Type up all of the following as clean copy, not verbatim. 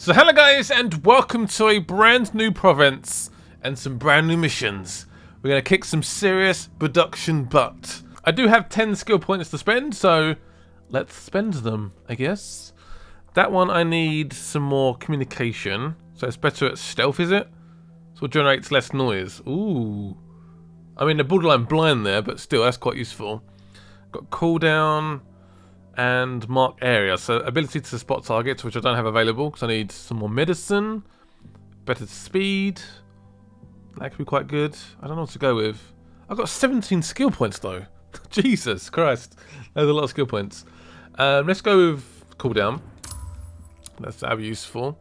So hello guys, and welcome to a brand new province and some brand new missions. We're going to kick some serious production butt. I do have 10 skill points to spend, so let's spend them, I guess. That one I need some more communication, so it's better at stealth, is it? So it generates less noise. Ooh. I mean, they're borderline blind there, but still, that's quite useful. Got cooldown and mark area, so ability to spot targets, which I don't have available because I need some more medicine, better speed, that could be quite good. I don't know what to go with. I've got 17 skill points though. Jesus Christ, there's a lot of skill points. Let's go with cooldown, that'll be useful,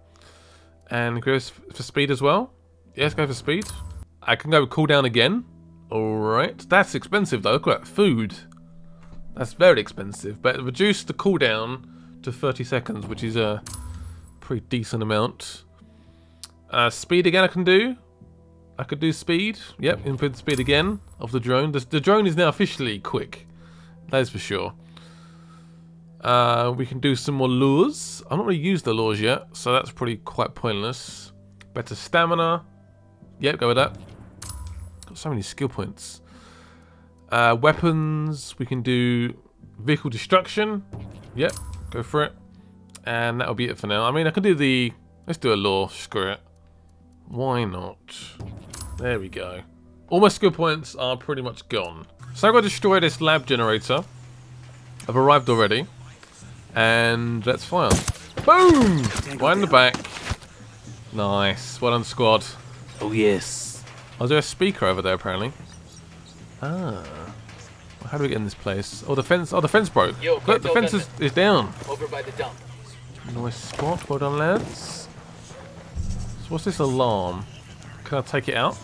and go for speed as well. Yeah, let's go for speed. I can go with cooldown again. Alright, that's expensive though, look at that food. That's very expensive, but it reduced the cooldown to 30 seconds, which is a pretty decent amount. Speed again I can do. I could do speed. Yep, input speed again of the drone. The drone is now officially quick. That is for sure. We can do some more lures. I've not really used the lures yet, so that's probably quite pointless. Better stamina. Yep, go with that. Got so many skill points. Weapons, we can do vehicle destruction. Yep, go for it. And that'll be it for now. I mean, I can do the... Let's do a lore, screw it. Why not? There we go. All my skill points are pretty much gone. So I've got to destroy this lab generator. I've arrived already. And let's fire. Boom! Right in the back. Nice. Well done, squad. Oh, yes. Oh, there's a speaker over there, apparently. Ah, how do we get in this place? Oh, the fence broke. Yo, look, the fence is down. Over by the dump. Nice spot, well done, lads. So what's this alarm? Can I take it out?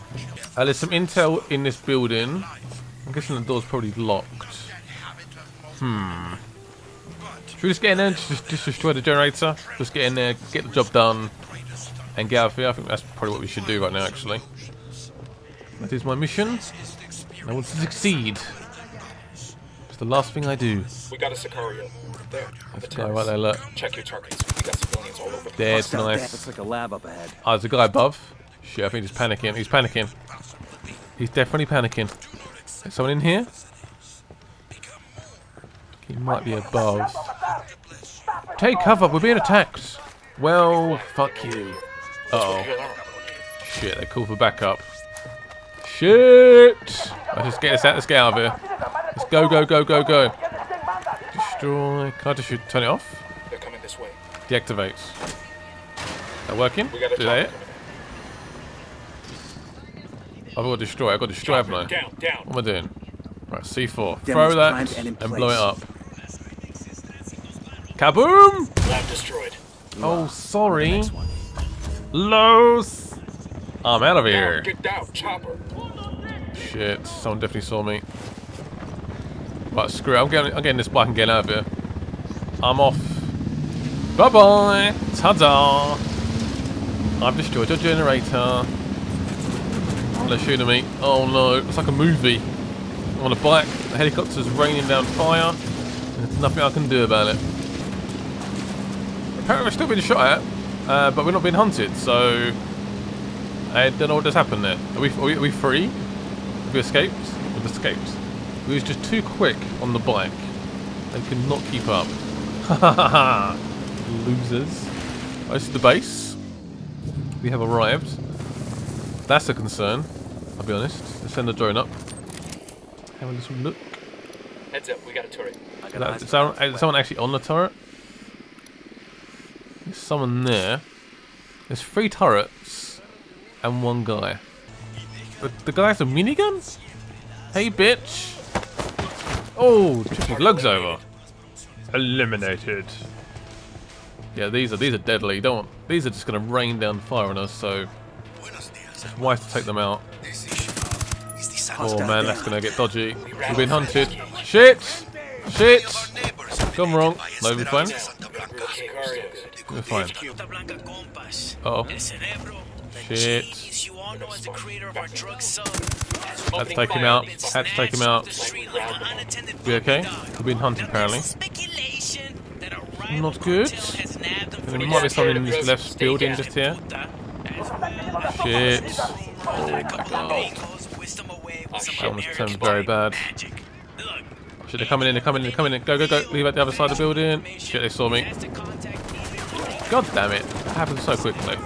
There's some intel in this building. I'm guessing the door's probably locked. Should we just get in there and just destroy the generator? Just get in there, get the job done, and get out of here. I think that's probably what we should do right now, actually. That is my mission. I want to succeed. It's the last thing I do. We got a Sicario. There. There's a guy right there, look. Check your targets. We got civilians all over. There's nice. Looks like a lab up ahead. Oh, there's a guy above. Shit, I think he's panicking. He's panicking. He's definitely panicking. Is someone in here? He might be above. Take cover, we're being attacked. Well, fuck you. Uh-oh. Shit, they call for backup. Shit! I'll just get us out. Let's get out of here. Let's go, go, go, go, go. Destroy. Can I just turn it off? They're coming this way. Deactivate. That working? Do they? I've got to destroy. I've got to destroy, haven't I? Down. What am I doing? Right, C4. Throw that and blow it up. Kaboom! Lab destroyed. Oh, sorry. Los. I'm out of here. Get down, chopper. Shit, someone definitely saw me. Right, screw it, I'm getting this bike and getting out of here. I'm off. Bye bye! Ta-da! I've destroyed your generator. They're shooting me. Oh no, it's like a movie. I'm on a bike, the helicopter's raining down fire. There's nothing I can do about it. Apparently we're still being shot at, but we're not being hunted, so... I don't know what just happened there. Are we free? Have we escaped? We've escaped. We was just too quick on the bike. They could not keep up. Ha ha ha! Losers. Oh, this is the base. We have arrived. That's a concern, I'll be honest. Let's send the drone up. Have a little look. Heads up, we got a turret. Is someone actually on the turret? There's someone there. There's 3 turrets. And one guy. But the guy has a minigun? Hey, bitch. Oh, took my lugs over. Eliminated. Yeah, these are deadly. These are just gonna rain down fire on us, so it's wise to take them out. Oh man, that's gonna get dodgy. We've been hunted. Shit! Shit! Gone wrong. No, we're fine. We're fine. Uh-oh. Shit. Had to take him out. Had to take him out. We okay? We've been hunted apparently. Not good. There might be something in this left building just here. Shit. Oh my god. That one's turned very bad. Shit, they're coming in, they're coming in, they're coming in. Go, go, go. Leave out the other side of the building. Shit, they saw me. God damn it. That happened so quickly.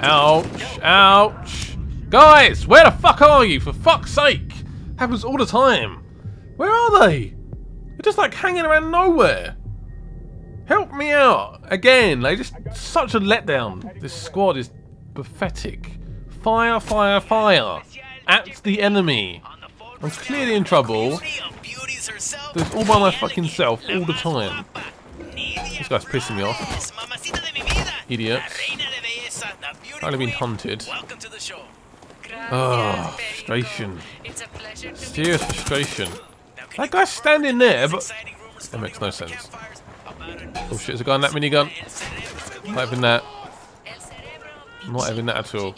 Ouch. Ouch. Guys, where the fuck are you? For fuck's sake. Happens all the time. Where are they? They're just like hanging around nowhere. Help me out. Again, they just such a letdown. This squad is pathetic. Fire, fire, fire. At the enemy. I'm clearly in trouble. It's all by my fucking self all the time. This guy's pissing me off. Idiots. I've been hunted. Oh, frustration. Serious frustration. That guy's standing there, but that makes no sense. Oh shit, there's a guy in that minigun. Not having that. Not having that at all.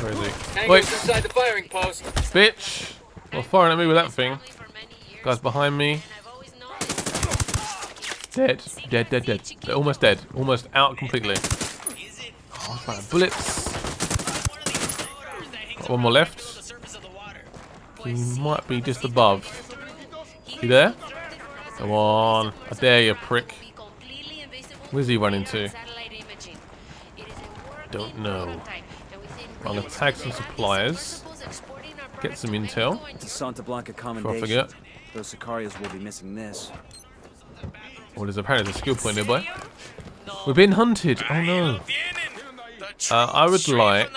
Where is he? Wait! Bitch! You're firing at me with that thing. Guy's behind me. Dead. Dead, dead, dead. They're almost dead. Almost out completely. Oh, fire bullets. Got one more left. He might be just above. You there? Come on. I dare you, prick. Where's he running to? Don't know. I'm going to tag some suppliers. Get some intel. It's a Santa Blanca commendation. Before I forget. Those Sicarios will be missing this. Well, there's apparently a skill point nearby. We're being hunted. Oh no. I would like...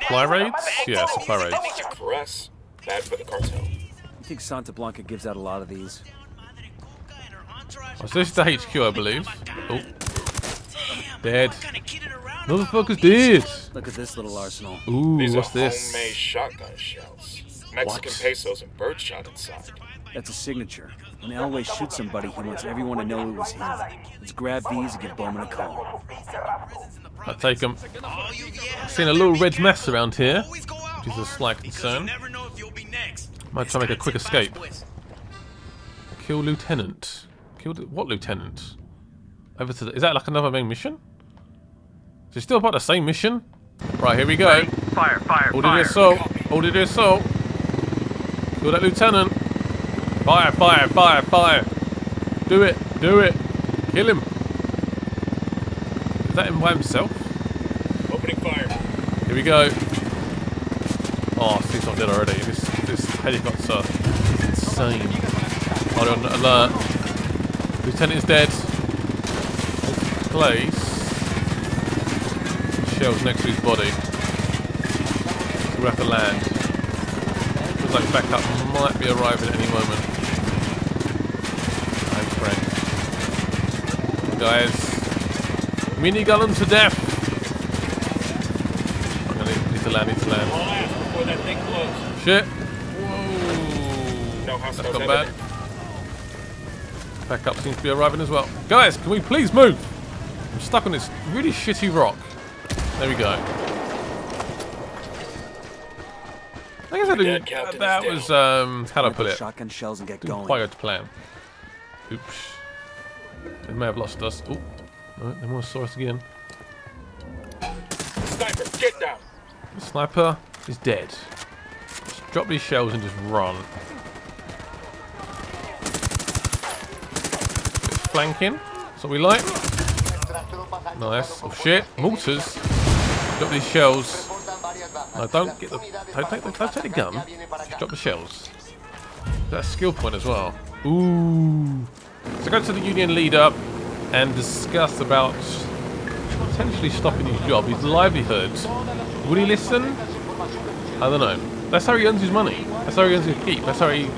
supply raids? Yeah, supply raids. For us, bad for the cartel. I think Santa Blanca gives out a lot of these. Oh, so this is the HQ, I believe. Oh. Dead. Motherfuckers dead. Look at this little arsenal. Ooh, these what's this? Homemade shotgun shells. Mexican pesos and birdshot inside. That's a signature. When El Wey shoots somebody, he wants everyone to know it was him. Let's grab these and give Bowman a call. I'll take them. I've seen a little red mess around here, which is a slight concern. Might try to make a quick escape. Kill lieutenant. Killed what lieutenant? Over to the, is that like another main mission? Is it still about the same mission? Right, here we go. Fire, fire, order the assault. Order the assault. Kill that lieutenant. Fire, fire, fire, fire. Do it, do it. Kill him. Is that him by himself? Opening fire. Here we go. Oh, he's not dead already. This helicopter is insane. Hold on, alert. Lieutenant is dead. Let's place shells next to his body. So we'll have to land. Looks like backup might be arriving at any moment. I'm friend. Guys. Minigun him to death! I'm gonna need to land, Shit! Whoa! No, that's not bad. Backup seems to be arriving as well. Guys, can we please move? I'm stuck on this really shitty rock. There we go. I guess I didn't... that was, how do I put it? Didn't quite go to plan. Oops. They may have lost us. Ooh. Oh, they want to saw us again. Sniper, get down. The sniper is dead. Just drop these shells and just run. It's flanking. That's what we like. Nice. Oh shit. Mortars. Drop these shells. No, don't get the. Don't take the gun. Just drop the shells. That's a skill point as well. Ooh. So go to the Union leader and discuss about potentially stopping his job, his livelihood. Would he listen? I don't know. That's how he earns his money. That's how he earns his keep. That's how he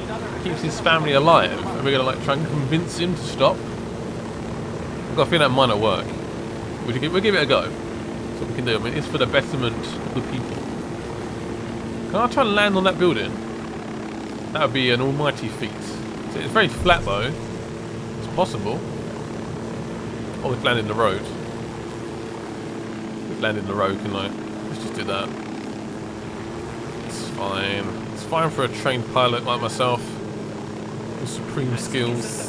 keeps his family alive. And we're gonna like try and convince him to stop. I've got a feeling that might not work. We'll give it a go. That's what we can do. I mean, it's for the betterment of the people. Can I try and land on that building? That would be an almighty feat. So it's very flat though. It's possible. Oh, we've landed in the road. We've landed in the road, can I? Let's just do that. It's fine. It's fine for a trained pilot like myself. With supreme skills.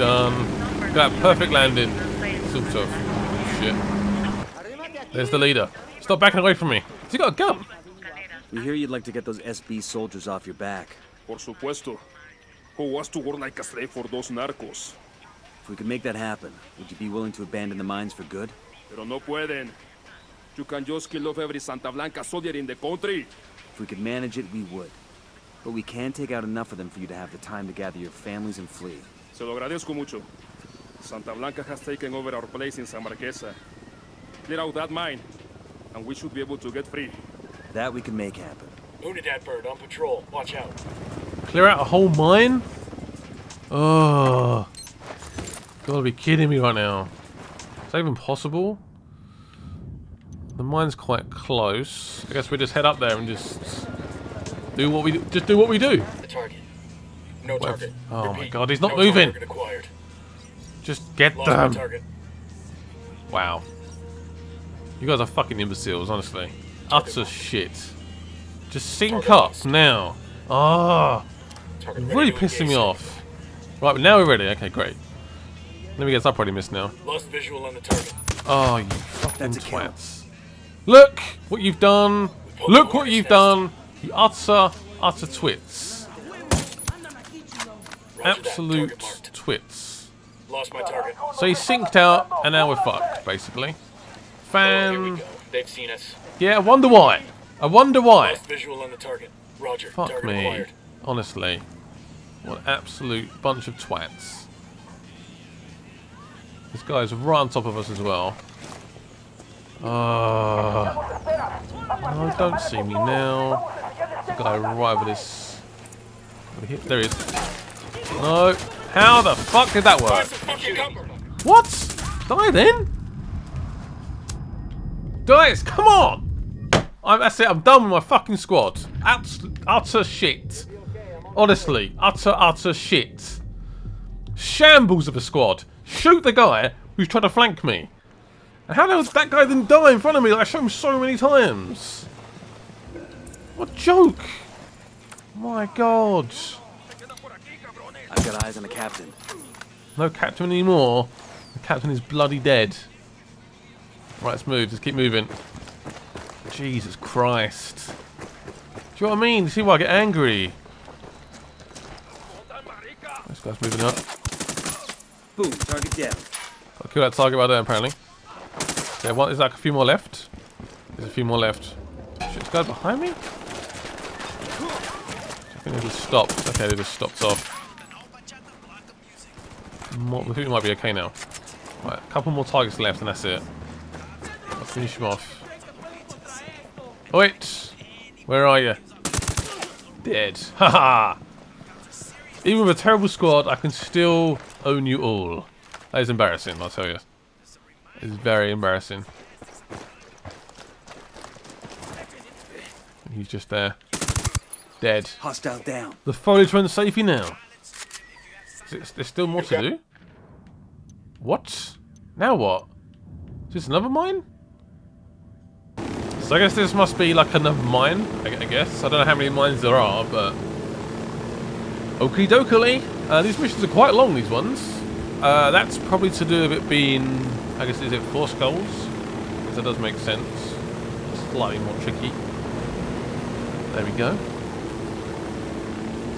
done. Got perfect landing. Sort of. Shit. There's the leader. Stop backing away from me. Has he got a gun? We hear you'd like to get those SB soldiers off your back. Por supuesto. Who wants to work like a slave for those narcos? If we could make that happen, would you be willing to abandon the mines for good? Pero no pueden. You can just kill off every Santa Blanca soldier in the country. If we could manage it, we would. But we can take out enough of them for you to have the time to gather your families and flee. Se lo agradezco mucho. Santa Blanca has taken over our place in San Marquesa. Clear out that mine, and we should be able to get free. That we can make happen. Unidad bird on patrol. Watch out. Clear out a whole mine? Oh. Gotta be kidding me right now. Is that even possible? The mine's quite close. I guess we just head up there and just do what we do. Just do what we do. The target. No target. Oh my god, he's not moving. Just get them. Wow. You guys are fucking imbeciles, honestly. Utter shit. Just sink up now. Ah, oh, really pissing me off. Right, but now we're ready. Okay, great. Let me guess, I probably missed now. Lost visual on the target. Oh, you fucking twats. Look what you've done. Look what you've done. You utter twits. Absolute twits. Lost my target. So he sinked out, and now we're fucked, basically. Fan. They've seen us. Yeah, I wonder why. I wonder why. Lost visual on the target. Roger. Fuck target me. Acquired. Honestly. What an absolute bunch of twats. This guy's right on top of us as well. Oh, don't see me now. This guy right over this. There he is. No. How the fuck did that work? What? Die then? Guys, come on! That's it, I'm done with my fucking squad. Utter shit. Honestly, utter shit. Shambles of a squad. Shoot the guy who's trying to flank me. And how the hell did that guy then die in front of me? Like, I shot him so many times. What a joke. My god. I've got eyes on the captain. No captain anymore. The captain is bloody dead. Right, let's move. Just keep moving. Jesus Christ. Do you know what I mean? You see why I get angry? This guy's moving up. Boom, target down. Got to kill that target right there, apparently. Yeah, one, there's like a few more left. There's a few more left. Shit, this guy's behind me? I think they just stopped. Okay, they just stopped off. I think we might be okay now. Right, a couple more targets left and that's it. Finish him off. Wait, where are you? Dead. Haha. Even with a terrible squad, I can still own you all. That is embarrassing, I'll tell you. It's very embarrassing. He's just there. Dead. Hostile down. The foliage runs safely now. There's still more to do? What? Now what? Is this another mine? So I guess this must be like another mine, I guess. I don't know how many mines there are, but... Okie dokie. These missions are quite long, these ones. That's probably to do with it being... I guess, is it 4 skulls? Because that does make sense. Slightly more tricky. There we go.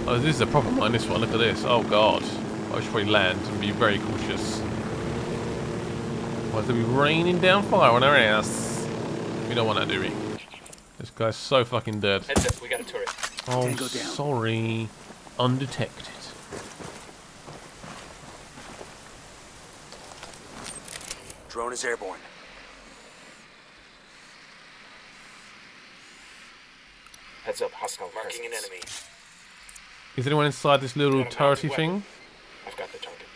Oh, this is a proper mine, this one. Look at this. Oh, God. I should probably land and be very cautious. Why is there be raining down fire on our ass? We don't want that, do we? This guy's so fucking dead. Heads up, we got a turret. Oh, sorry. Undetected. Drone is airborne. Heads up, hostile marking an enemy. Is anyone inside this little turrety thing? I've got the target.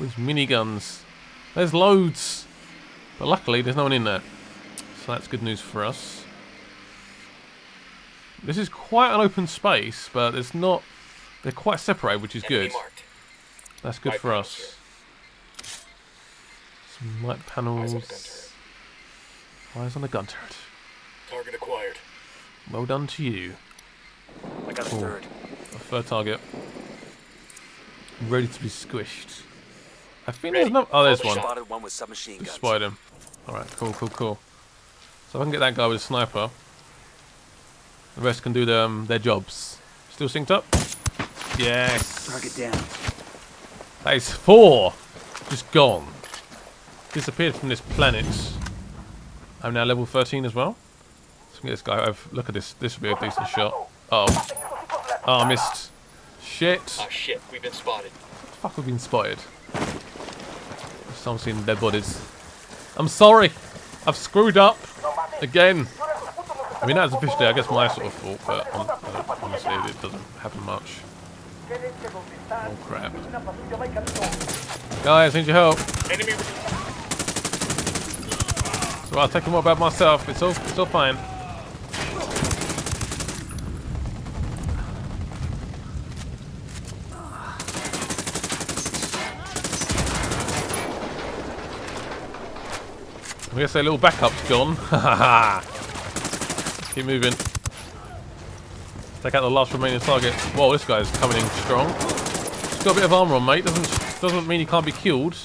With miniguns. There's loads. But luckily, there's no one in there. So that's good news for us. This is quite an open space, but it's not... They're quite separated, which is good. That's good for us. Some light panels. Eyes on the gun turret. Target acquired. Well done to you. I got a third. A third target. Ready to be squished. I think there's no. Oh, there's one. Just spotted him. Alright, cool, cool, cool. So if I can get that guy with a sniper, the rest can do their jobs. Still synced up? Yes. Target down. That is 4. Just gone. Disappeared from this planet. I'm now level 13 as well. Let's get this guy over. Look at this. This would be a decent shot. Uh oh. Oh, I missed. Shit. Oh shit, we've been spotted. Fuck, we've been spotted. I'm seeing dead bodies. I'm sorry. I've screwed up. Again. I mean, that's officially, I guess, my sort of fault, but honestly, it doesn't happen much. Oh, crap. Guys, I need your help. So I'll take them all about myself. It's all fine. I guess their little backup's gone. Keep moving. Take out the last remaining target. Whoa, this guy's coming in strong. He's got a bit of armor on, mate. Doesn't mean he can't be killed.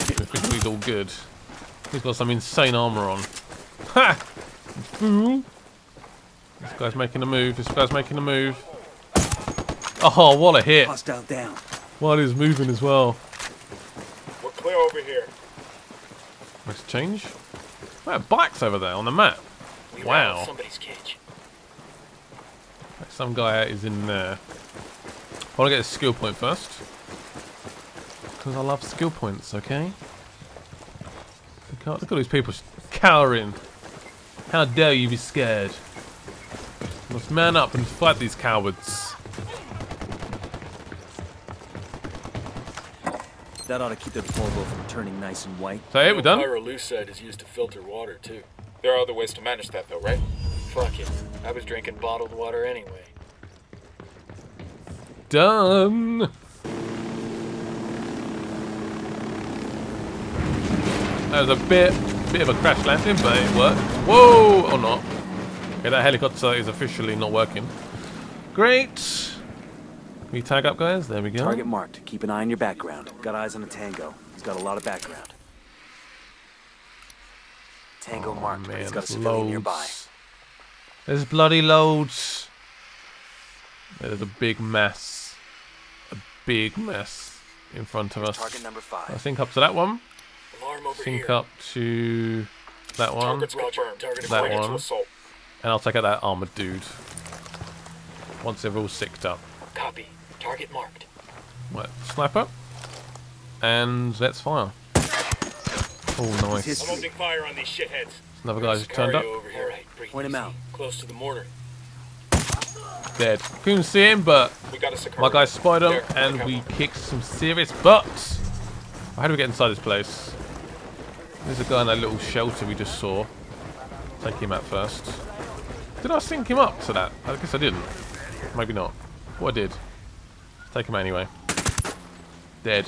I think he's all good. He's got some insane armor on. Ha! This guy's making a move. This guy's making a move. Oh, what a hit! Hostile down. While he's moving as well. We're clear over here. Let's change. Wow, bike's over there on the map. We wow. Somebody's cage. Some guy is in there. I want to get a skill point first. Because I love skill points, okay? Look at all these people cowering. How dare you be scared? You must man up and fight these cowards. That ought to keep the polvo from turning nice and white. So yeah, we're done. Pyrolusite is used to filter water too. There are other ways to manage that though, right? Fuck it. I was drinking bottled water anyway. Done. That was a bit of a crash landing, but it worked. Whoa, or not. Okay, that helicopter is officially not working. Great. Can we tag up, guys? There we go. Target marked. Keep an eye on your background. Got eyes on a tango. He's got a lot of background. Tango marked. Man, he's got a civilian nearby. There's bloody loads. There's a big mess. A big mess in front of us. Target number 5. I think up to that one. Alarm over here. Think up to that one. That one. And I'll take out that armored dude. Once they're all sicked up. Copy. Target marked. Right, sniper. And let's fire. Oh, nice. I'm holding fire on these shitheads. Another guy just turned up. Right, point him out. Close to the mortar. Dead. Couldn't see him, but my guy spotted him, and we kicked some serious butts. How do we get inside this place? There's a guy in that little shelter we just saw. Take him out first. Did I sync him up to that? I guess I didn't. Maybe not. What I did. Take him anyway. Dead.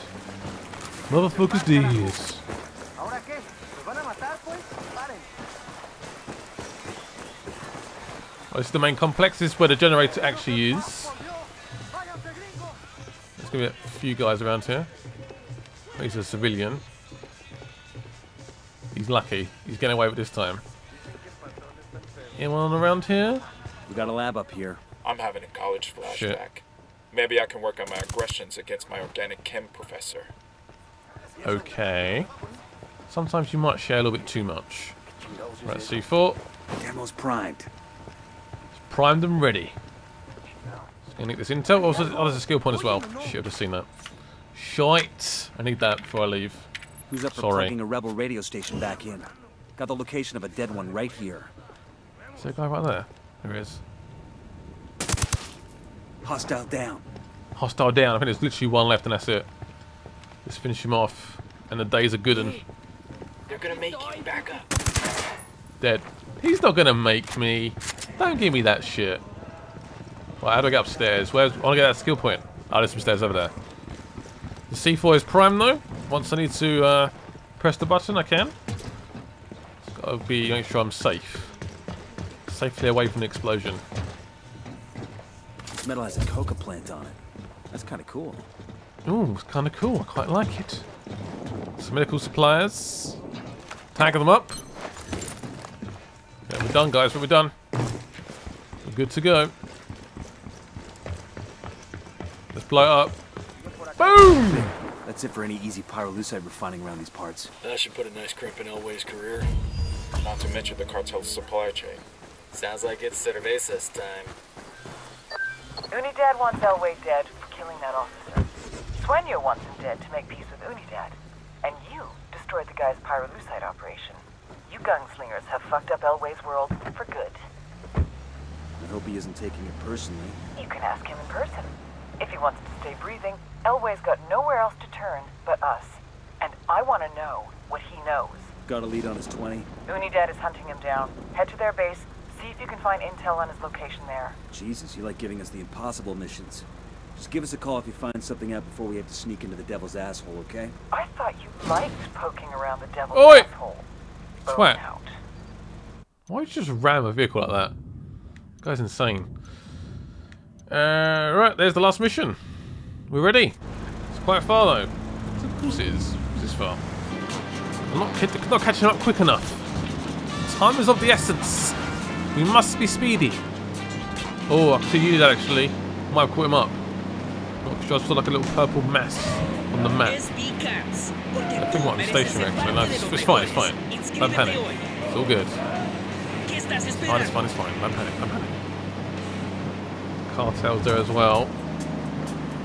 Motherfuckers deals. Oh, this is the main complex. This is where the generator actually is. There's going to be a few guys around here. He's a civilian. He's lucky. He's getting away with it this time. Anyone around here? We got a lab up here. I'm having a college flashback. Shit. Maybe I can work on my aggressions against my organic chem professor. Okay. Sometimes you might share a little bit too much. Right, C4. Demo's primed. It's primed and ready. Just gonna get this intel. Oh, there's a skill point as well. Should have seen that. Shite. I need that before I leave. Who's up for plugging a rebel radio station back in? Got the location of a dead one right here. Is there a guy right there? There he is. Hostile down. Hostile down. I think there's literally one left and that's it. Let's finish him off. And the days are good and... They're gonna make you back up. Dead. He's not gonna make me. Don't give me that shit. Right, how do I get upstairs? Where's... I wanna get that skill point. Oh, there's some stairs over there. The C4 is primed though. Once I need to press the button, I can. It's gotta be making sure I'm safe. Safely away from the explosion. This metal has a coca plant on it. That's kind of cool. Ooh, it's kind of cool. I quite like it. Some medical suppliers. Tag them up. Yeah, we're done, guys. We're done. We're good to go. Let's blow it up. Boom! That's it for any easy pyrolusite refining around these parts. That should put a nice crimp in El Wey's career. Not to mention the cartel's supply chain. Sounds like it's Cervezas time. Unidad wants El Wey dead for killing that officer. Sueño wants him dead to make peace with Unidad. And you destroyed the guy's pyrolusite operation. You gunslingers have fucked up El Wey's world for good. I hope he isn't taking it personally. You can ask him in person. If he wants to stay breathing, El Wey's got nowhere else to turn but us. And I want to know what he knows. Got a lead on his 20. Unidad is hunting him down. Head to their base, see if you can find intel on his location there. Jesus, you like giving us the impossible missions. Just give us a call if you find something out before we have to sneak into the devil's asshole, okay? I thought you liked poking around the devil's asshole. Sweat. Why did you just ram a vehicle like that? That guy's insane. Right, there's the last mission. We're ready. It's quite far though. Of course it is. It's this far. I'm not catching up quick enough. Time is of the essence. We must be speedy. Oh, I could use that actually. Might have caught him up. Not sure, I saw like a little purple mass on the map. I think I'm on the station actually. No, it's fine, it's fine. Don't panic. It's all good. It's fine. Don't panic, don't panic. Cartels there as well.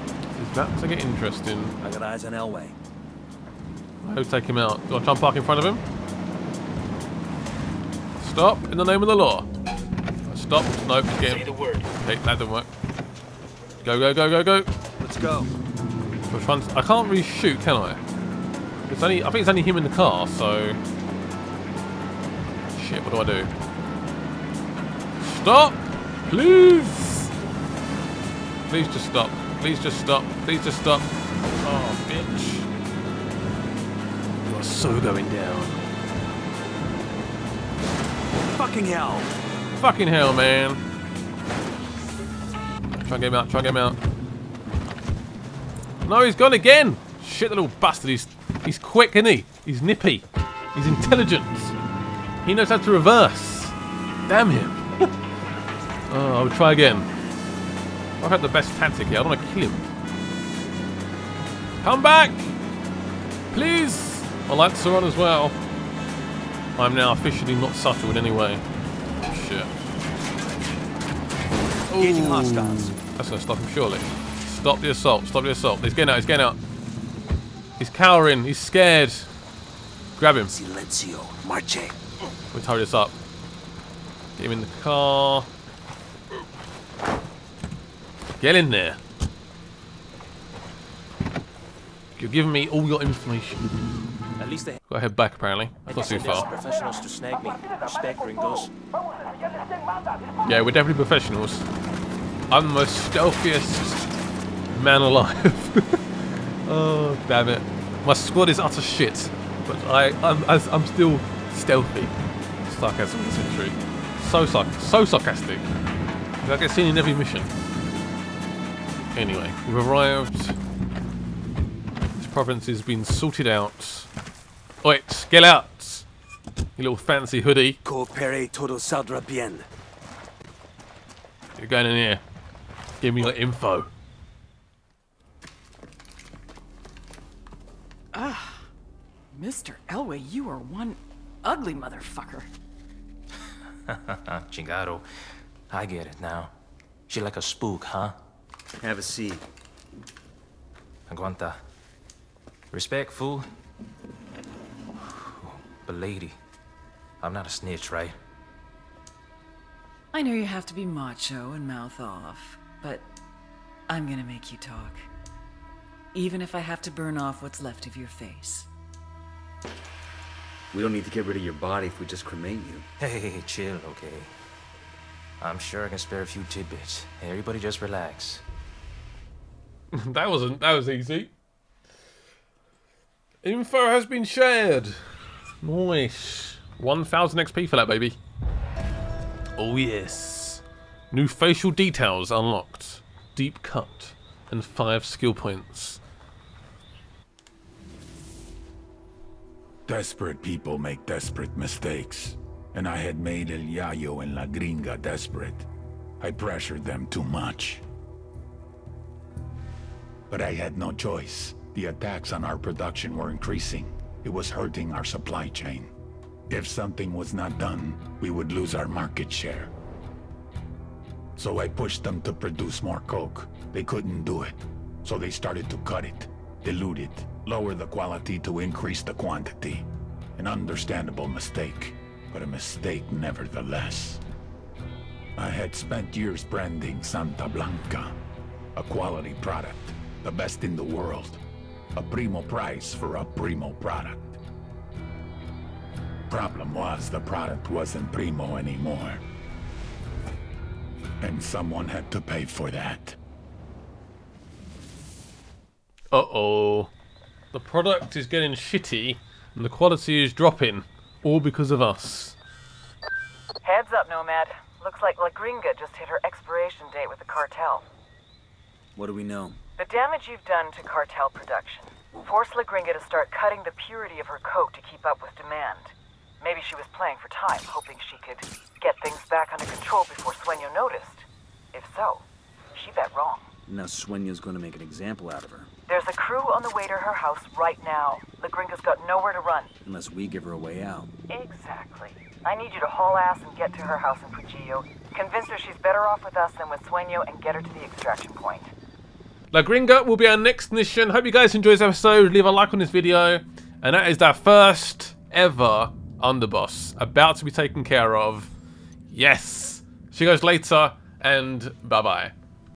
Is that to get interesting? I got eyes on El Wey. I'll take him out. Do I try and park in front of him? Stop in the name of the law. Stop. Nope. Get him. Okay, that didn't work. Go. Let's go. I can't really shoot, can I? It's only. I think it's only him in the car. So. Shit. What do I do? Stop, please. Please just stop. Please just stop. Please just stop. Oh, bitch. You are so going down. Fucking hell. Fucking hell, man. Try and get him out. Try and get him out. No, he's gone again. Shit, the little bastard. He's quick, isn't he? He's nippy. He's intelligent. He knows how to reverse. Damn him. Oh, I'll try again. I've had the best tactic here. I don't want to kill him. Come back! Please! My lights are on as well. I'm now officially not subtle in any way. Shit. Ooh. That's going to stop him, surely. Stop the assault. Stop the assault. He's getting out. He's getting out. He's cowering. He's scared. Grab him. Silencio. Marche. We'll hurry this up. Get him in the car. Get in there. You're giving me all your information. At least they got to head back, apparently. That's not too far. Professionals to snag me. Yeah, we're definitely professionals. I'm the most stealthiest man alive. Oh, damn it. My squad is utter shit. But I'm still stealthy. Sarcasm in this century. So sarcastic. I get seen in every mission. Anyway, we've arrived. This province has been sorted out. Oi, get out! You little fancy hoodie. Coopere, todo saldrá bien. You're going in here. Give me your info. Ah, Mr. El Wey, you are one ugly motherfucker. Chingado. I get it now. She like a spook, huh? Have a seat. Aguanta. Respect, fool. But lady, I'm not a snitch, right? I know you have to be macho and mouth off, but I'm gonna make you talk. Even if I have to burn off what's left of your face. We don't need to get rid of your body if we just cremate you. Hey, chill, okay? I'm sure I can spare a few tidbits. Hey, everybody just relax. That was easy. Info has been shared. Nice. 1000 XP for that, baby. Oh yes. New facial details unlocked. Deep Cut, and 5 skill points. Desperate people make desperate mistakes, and I had made El Yayo and La Gringa desperate. I pressured them too much. But I had no choice. The attacks on our production were increasing. It was hurting our supply chain. If something was not done, we would lose our market share. So I pushed them to produce more coke. They couldn't do it, so they started to cut it, dilute it, lower the quality to increase the quantity. An understandable mistake, but a mistake nevertheless. I had spent years branding Santa Blanca, a quality product, the best in the world, a primo price for a primo product. Problem was, the product wasn't primo anymore. And someone had to pay for that. Uh-oh. The product is getting shitty, and the quality is dropping, all because of us. Heads up, Nomad. Looks like La Gringa just hit her expiration date with the cartel. What do we know? The damage you've done to cartel production. Forced La Gringa to start cutting the purity of her coke to keep up with demand. Maybe she was playing for time, hoping she could get things back under control before Sueño noticed. If so, she bet wrong. Now Sueño's going to make an example out of her. There's a crew on the way to her house right now. La Gringa's got nowhere to run. Unless we give her a way out. Exactly. I need you to haul ass and get to her house in Pugillo. Convince her she's better off with us than with Sueño and get her to the extraction point. La Gringa will be our next mission. Hope you guys enjoyed this episode. Leave a like on this video. And that is our first ever underboss. About to be taken care of. Yes. See you guys later. And bye-bye.